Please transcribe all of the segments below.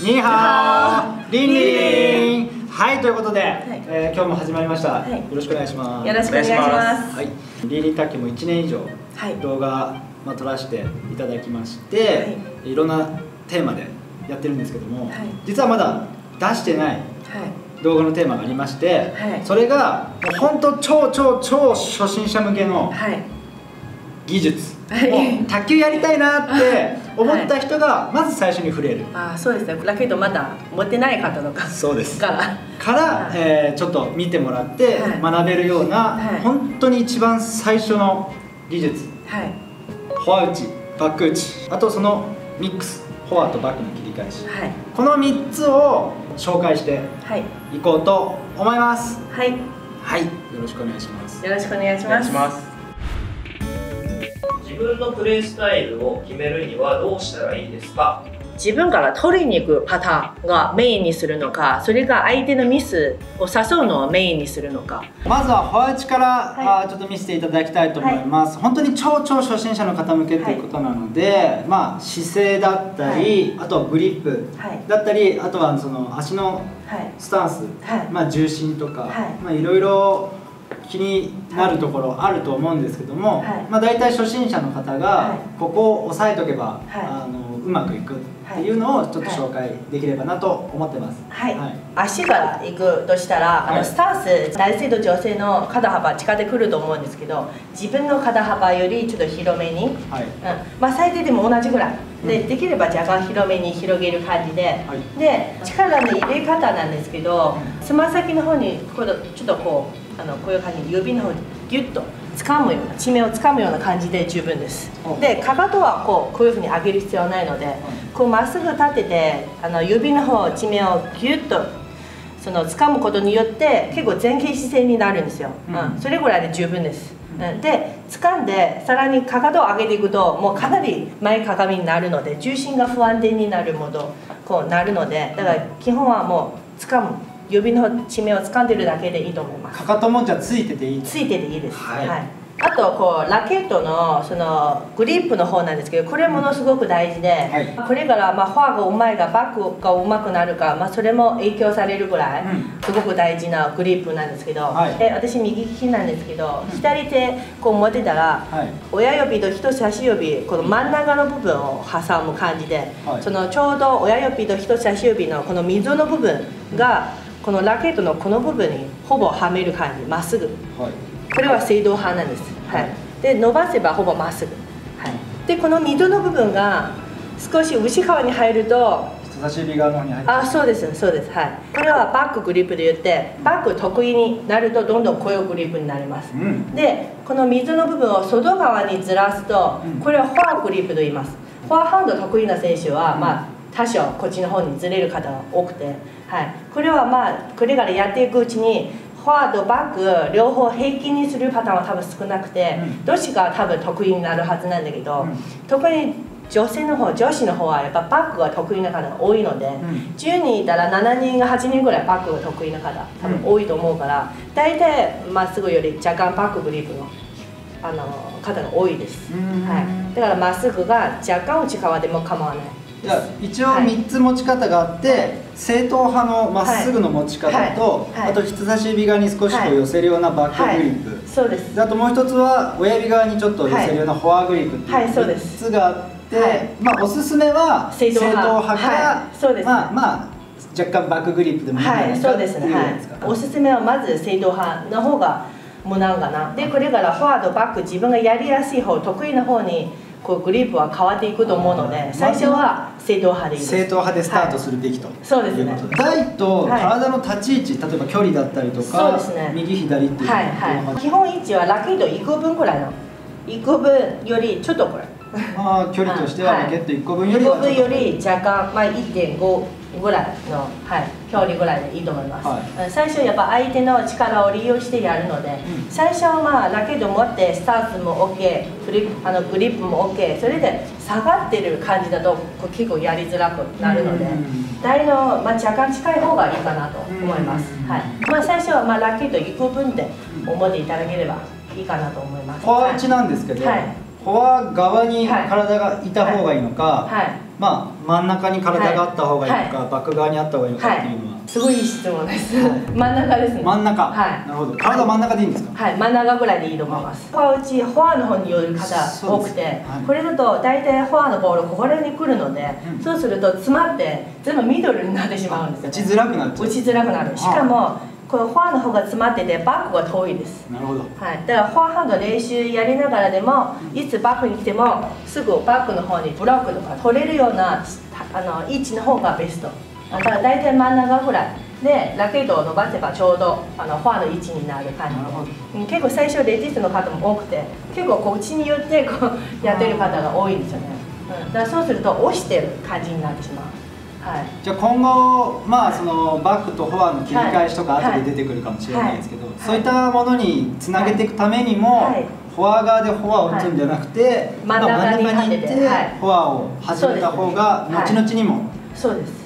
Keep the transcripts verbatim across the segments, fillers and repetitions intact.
ニーハオリンリン。はい、ということで、え今日も始まりました。よろしくお願いします。よろしくお願いします。はい、リンリン卓球もいちねん以上動画ま撮らせていただきまして、いろんなテーマでやってるんですけども、実はまだ出してない動画のテーマがありまして、それが本当超超超初心者向けの技術、卓球やりたいなって。思った人がまず最初に触れる、はい、あそうですね、ラケットまだ持ってない方とかそうですからから、はいえー、ちょっと見てもらって学べるような、はいはい、本当に一番最初の技術、はい、フォア打ちバック打ち、あとそのミックスフォアとバックの切り返し、はい、このみっつを紹介していこうと思います。はい、はい、よろしくお願いします。よろしくお願いします。自分のプレースタイルを決めるにはどうしたらいいですか？自分から取りに行くパターンがメインにするのか、それが相手のミスを誘うのをメインにするのか。まずはフォア打ちから、はい、ちょっと見せていただきたいと思います、はい、本当に超超初心者の方向けということなので、はい、まあ姿勢だったり、はい、あとはグリップだったり、はい、あとはその足のスタンス、はい、まあ重心とか、はい、まあいろいろ気になるところあると思うんですけども、はい、まあ大体初心者の方がここを押さえとけば、はい、あのうまくいくっていうのをちょっと紹介できればなと思ってます。足がいくとしたら、あのスタンス、男性と女性の肩幅近でくると思うんですけど、自分の肩幅よりちょっと広めに、はいうん、まあ最低でも同じぐらいで、できれば若干広めに広げる感じで、はい、で力の入れ方なんですけど、つま先の方にこうちょっとこう。あのこういう感じで指の方にギュッと掴むような、地面を掴むような感じで十分です。でかかとはこうこういうふうに上げる必要はないので、こうまっすぐ立てて、あの指の方、地面をギュッとその掴むことによって結構前傾姿勢になるんですよ、うんうん、それぐらいで十分です。うん、で掴んでさらにかかとを上げていくと、もうかなり前かがみになるので、重心が不安定になるものこうなるので、だから基本はもう掴む、指の地面を掴んでるだけでいいと思います。かかともじゃついてていい？ついてていいです。はい。はい、あとこうラケットのそのグリップの方なんですけど、これものすごく大事で、はい、これからまあフォアがうまいかバックがうまくなるか、まあそれも影響されるぐらい、うん、すごく大事なグリップなんですけど、はい、で私右利きなんですけど、うん、左手こう持ってたら、はい、親指と人差し指この真ん中の部分を挟む感じで、はい、そのちょうど親指と人差し指のこの溝の部分がこのラケットのこの部分にほぼはめる感じ、まっすぐ、はい、これは正動派なんです、はい、で伸ばせばほぼまっすぐ、はい、でこの溝の部分が少し内側に入ると、人差し指側の方に入る、あそうですそうです、はい、これはバックグリップで言って、バック得意になるとどんどんこういうグリップになります、うん、でこの溝の部分を外側にずらすと、これはフォアグリップと言います。フォアハンド得意な選手は、うん、まあ多少こっちの方にずれる方が多くて、はい、これはまあこれからやっていくうちにフォアとバック両方平均にするパターンは多分少なくて、うん、どっちが多分得意になるはずなんだけど、うん、特に女性の方、女子の方はやっぱバックが得意な方が多いので、うん、じゅうにんいたらななにんがはちにんぐらいバックが得意な方多分多いと思うから、大体まっすぐより若干バックグリップの。あの方が多いです、はい、だからまっすぐが若干内側でも構わない。じゃあ一応みっつ持ち方があって、はい、正統派のまっすぐの持ち方と、はいはい、あと人差し指側に少しこう寄せるようなバックグリップ、はいはい、そうです。あともう一つは親指側にちょっと寄せるようなフォアグリップっていうみっつがあって、はいはい、まあおすすめは正統派からまあまあ若干バックグリップでもいいんじゃないかっていうのですか。おすすめはまず正統派の方が無難かな。でこれからフォアとバック、自分がやりやすい方、得意な方にこうグリップは変わっていくと思うので、最初は正統派でいいです。正統派でスタートするべきと、はい、そうですね。台と体の立ち位置、はい、例えば距離だったりとか、そうですね、右左っていう、はいはい、基本位置はラケットいっこぶんくらいの、いっこぶんよりちょっとこれあ距離としてはラケットいっこぶんよりは、はい、いっこぶんより若干、まあ、いってんご ぐらいの、はい、距離ぐらいでいいと思います、はい、最初やっぱ相手の力を利用してやるので、うん、最初はまあラケット持ってスタートも OK、 グリップ、あのグリップも OK、 それで下がってる感じだと結構やりづらくなるので、台の、まあ、若干近い方がいいかなと思います、はい、まあ、最初はまあラケットいっこぶんで思っていただければいいかなと思います。フォア打ちなんですけど、はい、フォア側に体がいた方がいいのか、はいはい、まあ真ん中に体があった方がいいのか、はい、バック側にあった方がいいのかっていうのは、はい、すごいいい質問です、はい、真ん中ですね。真ん中、はい、なるほど。体真ん中でいいんですか？はい、真ん中ぐらいでいいと思います。フォア打ち、フォアの方に寄る方多くて、はい、これだと大体フォアのボールここら辺に来るので、うん、そうすると詰まって全部ミドルになってしまうんですよ、ね、打ちづらくなる。打ちづらくなる。しかもこのフォアの方が詰まっててバックが遠いです。なるほど、はい、だからフォアハンド練習やりながらでも、うん、いつバックに来てもすぐバックの方にブロックとか取れるようなあの位置の方がベストだから、大体真ん中ぐらいでラケットを伸ばせばちょうどあのフォアの位置になる感じで、結構最初レジストの方も多くて、結構こう打ちによってこうやってる方が多いんですよね、うん、だからそうすると押してる感じになってしまう。はい、じゃあ今後、まあ、そのバックとフォアの切り返しとか後で出てくるかもしれないですけど、そういったものにつなげていくためにも、はい、フォア側でフォアを打つんじゃなくて真ん中に行ってフォアを始めた方が後々にも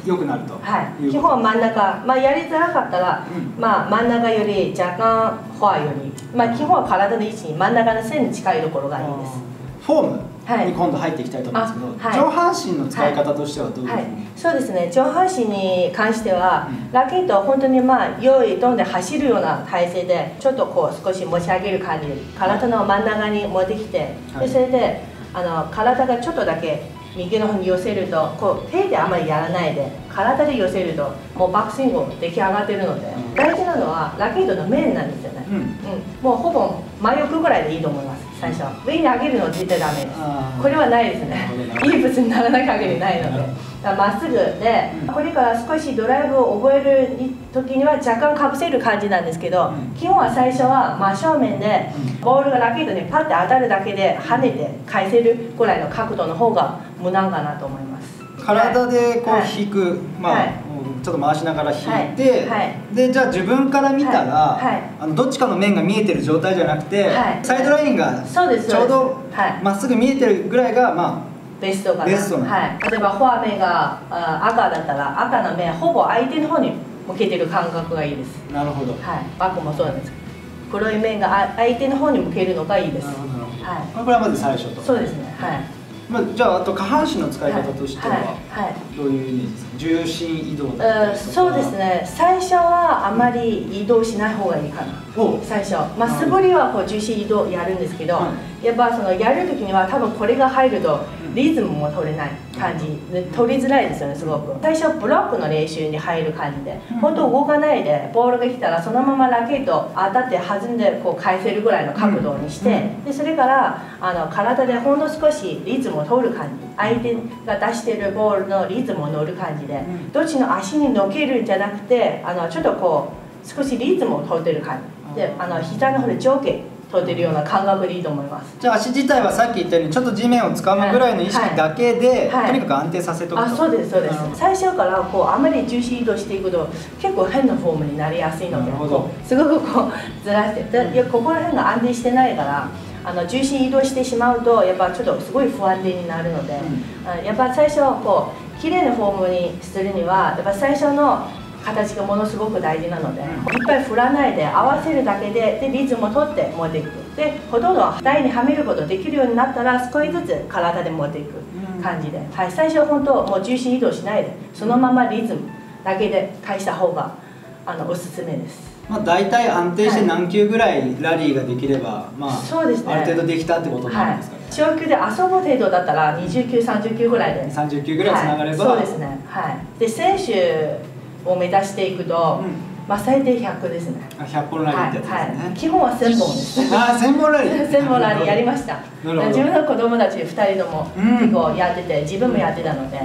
良くなるということ、はい、基本真ん中、まあ、やりづらかったら、うん、まあ真ん中より若干フォアより、まあ、基本は体の位置に真ん中の線に近いところがいいです。フォームに今度入っていきたいと思うんですけど、はい、上半身の使い方としてはどうですか？はいはい、そうですね、上半身に関しては、うん、ラケットは本当にまあ用意どんで走るような体勢でちょっとこう少し持ち上げる感じで体の真ん中に持ってきて、はい、でそれであの体がちょっとだけ右の方に寄せるとこう手であまりやらないで体で寄せるともうバックスイングも出来上がってるので、うん、大事なのはラケットの面なんですよね、うんうん、もうほぼ真横ぐらいでいいと思います。最初上に上げるのは絶対ダメです。これはないですね。いい物にならない限りないので、だからまっすぐで、うん、これから少しドライブを覚える時には若干かぶせる感じなんですけど、うん、基本は最初は真正面で、うん、ボールがラケットにパッて当たるだけで跳ねて返せるぐらいの角度の方が無難かなと思います。体でこう引く、はい、まあ、はい、ちょっと回しながら引いて、でじゃあ自分から見たらあのどっちかの面が見えてる状態じゃなくて、サイドラインがちょうどまっすぐ見えてるぐらいがまあベストかな。例えばフォア目が赤だったら赤の面ほぼ相手の方に向けてる感覚がいいです。なるほど。バックもそうなんです。黒い面が相手の方に向けるのがいいです。これはまず最初と。そうですね。はい、じゃあ、あと下半身の使い方としてはどういうイメージですか？重心移動だったりとか。そうですね、最初はあまり移動しない方がいいかな。最初まあ素振りはこう重心移動やるんですけど、やっぱそのやる時には多分これが入るとリズムも取れない感じで取りづらいですよね。すごく最初ブロックの練習に入る感じで、本当動かないでボールが来たらそのままラケット当たって弾んでこう返せるぐらいの角度にして、でそれからあの体でほんの少しリズムを取る感じ、相手が出してるボールのリズムを乗る感じで、どっちの足にのけるんじゃなくて、あのちょっとこう少しリズムを取ってる感じで、あの膝の方で上下取ってるような感覚でいいと思います。じゃあ足自体はさっき言ったようにちょっと地面をつかむぐらいの意識だけで、とにかく安定させとくと。あ、そうですそうです。最初からこうあまり重心移動していくと結構変なフォームになりやすいのですごくこうずらして、いやここら辺が安定してないからあの重心移動してしまうとやっぱちょっとすごい不安定になるので、うん、やっぱ最初はこう綺麗なフォームにするにはやっぱ最初の形がものすごく大事なので、うん、いっぱい振らないで合わせるだけで、でリズムを取って持っていく。でほとんど台にはめることできるようになったら少しずつ体で持っていく感じで、うん、はい、最初は本当もう重心移動しないでそのままリズムだけで返した方があのおすすめです。まあ大体安定して何球ぐらいラリーができれば、はい、まあそうですね、ある程度できたってことなんですかね。長球で遊ぶ程度だったらにじゅっきゅう、さんじゅっきゅうぐらいでさんじゅっきゅうぐらいつながれば、はい、そうですね、はい、で選手を目指していくと、まあ最低ひゃくですね。ひゃっぽんラリーってやつですね。基本はせんぼんです。あ、せんぼんラリー。せんぼんラリーやりました。自分の子供たちふたりとも結構やってて、自分もやってたので、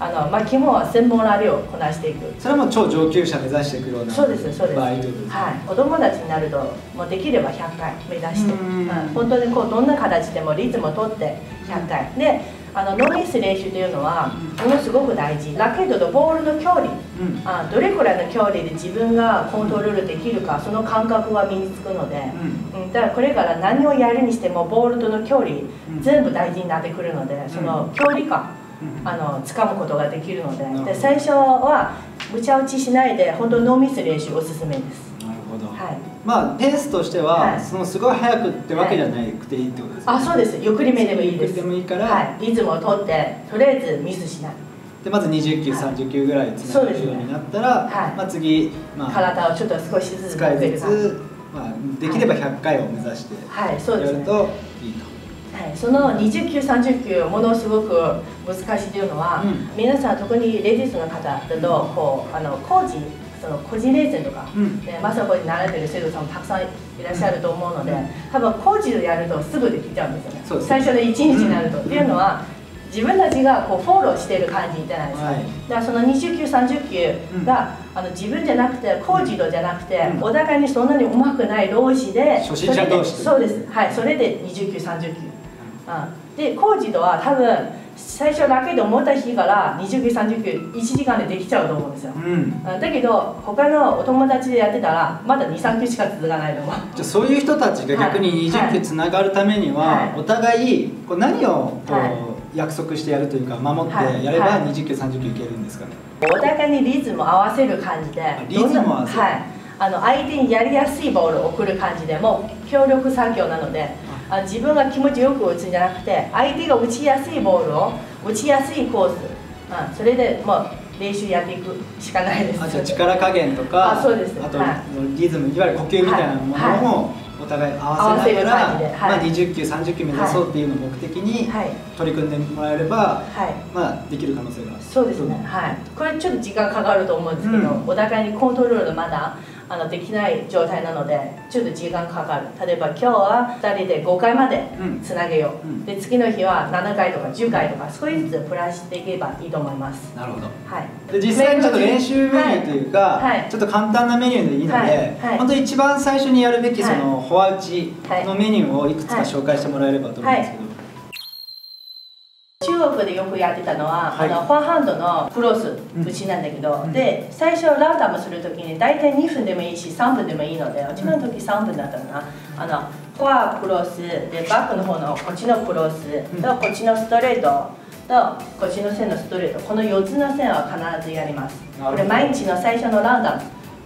あのまあ基本はせんぼんラリーをこなしていく。それも超上級者目指していくような。そうですそうです。はい。子供たちになるともうできればひゃっかい目指して、本当にこうどんな形でもリズムを取ってひゃっかいで。あのノーミス練習というのはものすごく大事。ラケットとボールの距離、うん、あどれくらいの距離で自分がコントロールできるか、その感覚は身につくので、うんうん、だからこれから何をやるにしてもボールとの距離、うん、全部大事になってくるので、その距離感、うん、あの掴むことができるので、うん、で最初はむちゃ打ちしないで本当ノーミス練習おすすめです。なるほど。まあペースとしてはそのすごい速くってわけじゃなくていいってことですか？あ、そうです。ゆっくりめでもいいです。ゆっくりでもいいから、リズムをとってとりあえずミスしないで、まずにじゅっきゅう、さんじゅっきゅうぐらいつながるようになったら、次体をちょっと少しずつ使いつつ、できればひゃっかいを目指してやるといいと。そのにじゅっきゅう、さんじゅっきゅうものすごく難しいというのは、うん、皆さん特にレディースの方だとこうあのコーチ、その個人レッスンとか、うんね、マスターコーチになられてる生徒さんもたくさんいらっしゃると思うので、うん、多分コーチでやるとすぐできちゃうんですよね。そうですね。最初のいちにちになると、うん、っていうのは自分たちがこうフォローしている感じじゃないですか、はい、だからそのにじゅっきゅう、さんじゅっきゅうが、うん、あの自分じゃなくてコーチドじゃなくて、うん、お互いにそんなにうまくない老師で初心者同士、そうです、はい、それでにじゅっきゅう、さんじゅっきゅう、うん、でコーチドは多分最初だけで思った日からにじゅっきゅう、さんじゅっきゅういちじかんでできちゃうと思うんですよ、うん、だけど他のお友達でやってたらまだに、さんきゅうしか続かないと思う。じゃあそういう人たちが逆ににじゅっきゅうつながるためには、はい、お互いこう何をこう、はい約束してやるというか守ってやればにじゅっきゅう、さんじゅっきゅういけるんですかね。お互いにリズムを合わせる感じで、リズムを合わせる、はい、あの相手にやりやすいボールを送る感じで、もう協力作業なので、あ自分が気持ちよく打つんじゃなくて相手が打ちやすいボールを打ちやすいコース、うん、それでもう練習やっていくしかないです。あじゃあ力加減とか、あそうです、あと、はい、リズム、いわゆる呼吸みたいなものも、はいはいお互い合わせながら、まあにじゅっきゅう、さんじゅっきゅう目指そうっていうのを目的に取り組んでもらえれば、まあできる可能性がある。そうですね。はい。これちょっと時間かかると思うんですけど、お互いにコントロールがまだあのできない状態なので、ちょっと時間かかる。例えば今日はふたりでごかいまでつなげよう。で次の日はななかいとかじゅっかいとか少しずつプラスしていけばいいと思います。なるほど。はい。で実際にちょっと練習メニューというか、ちょっと簡単なメニューでいいので、本当一番最初にやるべきそのフォア打ちのメニューをいくつか紹介してもらえればと思うんですけど、中国でよくやってたのは、はい、あのフォアハンドのクロス打ちなんだけど、うん、で最初ラウターもするときに大体にふんでもいいしさんぷんでもいいので、うちの時さんぷんだったかな、あのフォアクロスでバックの方のこっちのクロスとこっちのストレートとこっちの線のストレート、このよっつの線は必ずやります。これ毎日の最初のラウター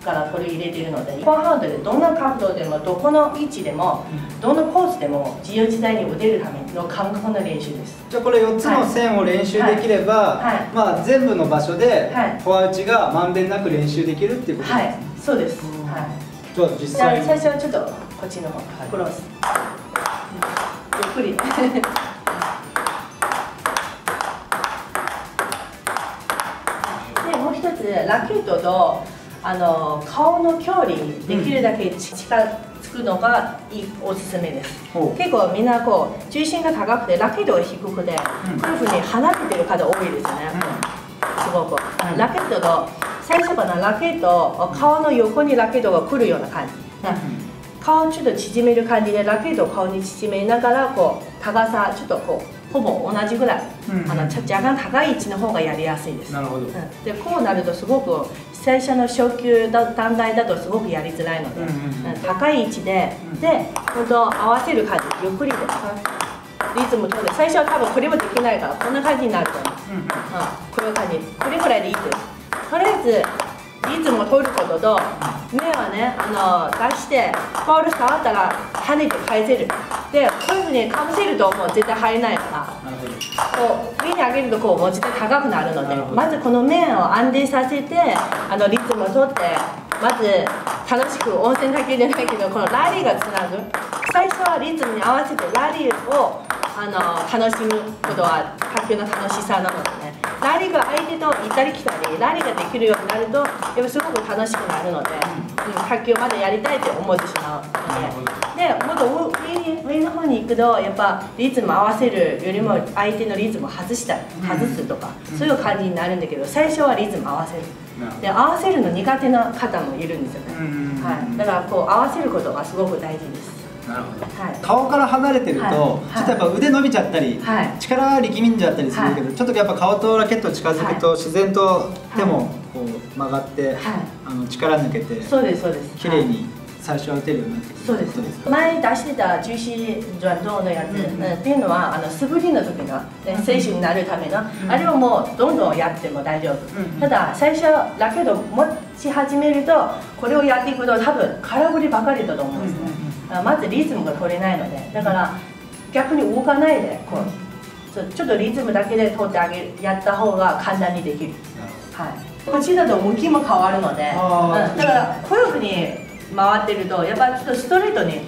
から取り入れているので、フォアハンドでどんな角度でもどこの位置でもどのコースでも自由自在に打てるための感覚の練習です。じゃあこれよっつの線を練習できれば、まあ全部の場所でフォア打ちがまんべんなく練習できるっていうことですね。はい、そうです。じゃあ実際に最初はちょっとこっちの方クロスゆっくりで、もう一つラケットとあの顔の距離にできるだけ近づくのがいい、おすすめです。うん、結構みんなこう重心が高くてラケットが低くて、うん、こういうふうに離れてる方多いですね。うん、すごく、うん、ラケットと最初からラケット顔の横にラケットが来るような感じ、うん、顔をちょっと縮める感じでラケットを顔に縮めながらこう高さちょっとこうほぼ同じぐらい、うん、あの若干高い位置の方がやりやすいです。なるほど、うん、でこうなるとすごく最初の初球単体だとすごくやりづらいので、高い位置で、うん、で本当合わせる感じゆっくりでリズムとって、最初は多分これもできないからこんな感じになると思います、うんうん、こういう感じ、これぐらいでいいです。とりあえずリズムを取ることと、目はねあの出してボール触ったら跳ねて返せる。でこういうふうにかぶせるともう絶対入れないから、こう上に上げるとこう持ち手高くなるので、まずこの面を安定させてあのリズムをとって、まず楽しく温泉だけじゃないけどこのラリーがつなぐ、最初はリズムに合わせてラリーをあの楽しむことは卓球の楽しさなのでね、ラリーが相手と行ったり来たりラリーができるようになるとやっぱすごく楽しくなるので、卓球をまだやりたいって思ってしまうので。でもっと上の方に行くとやっぱリズム合わせるよりも相手のリズムを外したり外すとか、うん、そういう感じになるんだけど、最初はリズム合わせる、うん、で合わせるの苦手な方もいるんですよね、はい、だからこう合わせることがすごく大事です。なるほど、はい、顔から離れてると、はい、ちょっとやっぱ腕伸びちゃったり、はい、力力みんじゃったりするけど、はい、ちょっとやっぱ顔とラケット近づくと自然と手もこう曲がって、はい、あの力抜けて、そうですそうです、綺麗に。最初は打てるようになってきた。そうですそうです。前出してた重心運動のやつ、うん、っていうのはあの素振りの時の、ね、精神になるための、うん、あれをもうどんどんやっても大丈夫、うん、ただ最初だけど持ち始めるとこれをやっていくと多分空振りばかりだと思うんですね、うんうん、まずリズムが取れないので、だから逆に動かないでこう、うん、ちょっとリズムだけで取ってあげるやった方が簡単にできる、はい。こっちだと向きも変わるので、うん、だからこういうふうに回ってるとやっぱちょっとストレートに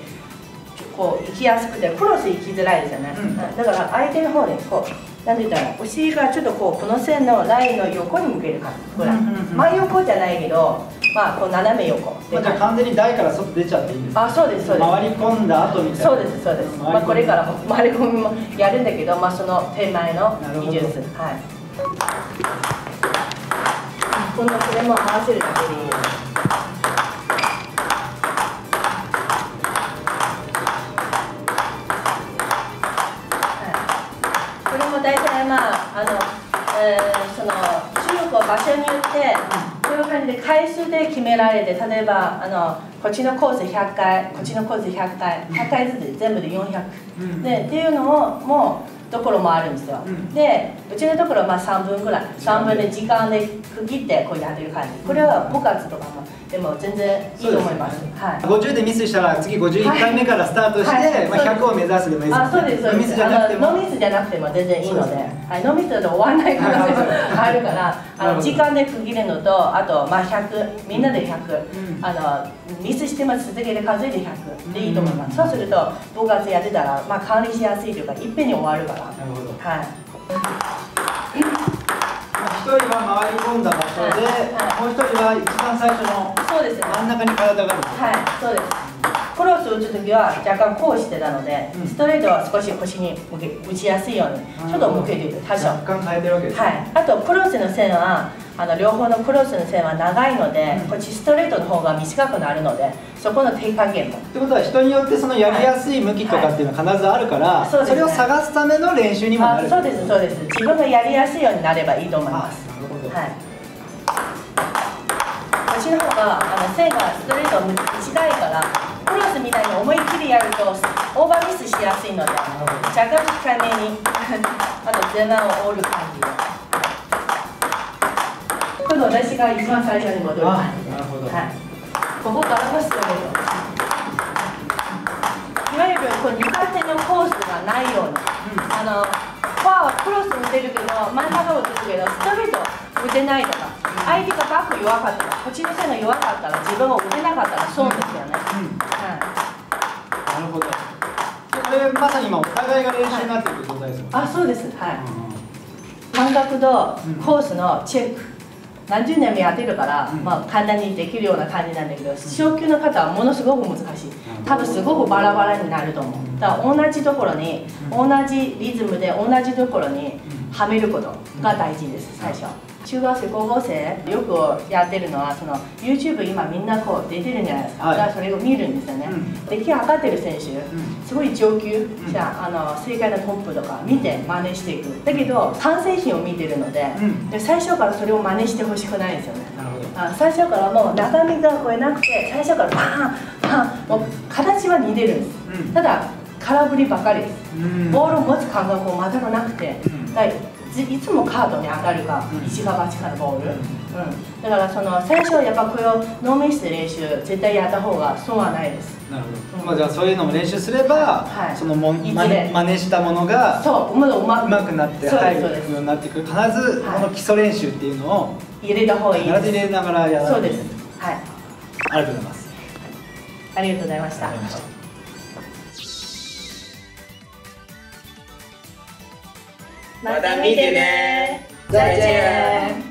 こう行きやすくてクロス行きづらいですよね、うん、だから相手の方にこう何て言ったらお尻がちょっとこうこの線のラインの横に向ける感じぐらい、真横じゃないけど、まあ、こう斜め横じゃあ完全に台から外出ちゃっていいんですか？あ、そうですそうです。回り込んだ後みたいな。そうですそうです。まあこれから回り込みもやるんだけど、まあ、その手前の技術、はい。このこれも合わせるだけでいい。はい、これも大体まああの、えー、その中国を場所によってこういう感じで回数で決められて、例えばあのこっちのコースひゃっかい、こっちのコースひゃっかい、ひゃっかいずつ全部でよんひゃく、うん、でっていうのをもう。ところもあるんですよ、うん、でうちのところはまあさんぶんぐらい、さんぶんで時間で区切ってこうやってる感じ、これは部活とかもでも全然いいと思います。ごじゅうでミスしたら次ごじゅういっかいめからスタートして、はいはい、まあひゃくを目指すでもいいです。そうですそうです。ノミスじゃなくてもノミスじゃなくても全然いいので、はい、ノミスだと終わらない可能性があるから、あの時間で区切るのと、あとまあひゃく、みんなでひゃく、うん、あのミスしても続けて数えてひゃくでいいと思います、うん、そうすると部活やってたらまあ管理しやすいというか、いっぺんに終わるから。なるほど、はい。ひとりは回り込んだ場所で、もうひとりは一番最初の真ん中に体がある。はい、そうです。クロス打つときは若干こうしてたので、ストレートは少し腰に向け打ちやすいようにちょっと向けている。多少若干変えてるわけです。はい。あとクロスの線はあの両方のクロスの線は長いので、こっちストレートの方が短くなるので、そこの低下減も。ってことは人によってそのやりやすい向きとかっていうのは必ずあるから、それを探すための練習にもなる。そうですそうです。自分がやりやすいようになればいいと思います。はい。こっちの方があの線がストレートを打ちたいから、クロスみたいに思いっきりやるとオーバーミスしやすいので、若干控えめにあと前腕を折る感じで。今度私が一番最初に戻る。なるほど、はい、ここからもストレート、いわゆるこうにかいせんのコースがないように、うん、あのフォアはクロス打てるけど真ん中を打てるけどストレート打てないとか、うん、相手がバック弱かったらこっちの線が弱かったら自分が打てなかったらそうですよね。なるほど。これまさに今お互いが練習になっている状態ですもんね。あ、そうです、はい。感覚とコースのチェック何十年もやってるから、うん、まあ簡単にできるような感じなんだけど、小級の方はものすごく難しい。多分すごくバラバラになると思う。だから同じところに、同じリズムで同じところにはめることが大事です、最初。中学生、高校生、よくやってるのは、その YouTube 今みんなこう出てるんじゃないですか。だからそれを見るんですよね。出来上がってる選手、すごい上級、じゃあ、あの世界のトップとか見て真似していく。だけど、完成品を見てるので、で最初からそれを真似してほしくないですよね。最初からもう中身が超えなくて、最初からバーン、バーン、もう形は似てるんです。ただ、空振りばかりです。ボールを持つ感覚も全くなくて。いつもカードに当たるか、石がバチからボール、うん、だからその最初はやっぱこれをノーミスで練習絶対やった方が損はないです。なるほど、まあじゃあそういうのも練習すれば、はい、そのも真似したものがそううまくなって入るようになってくる。必ずこの基礎練習っていうのを入れた方がいいです。必ず入れながらやらないと。そうです、はい。ありがとうございます。ありがとうございました。また見てね。再见。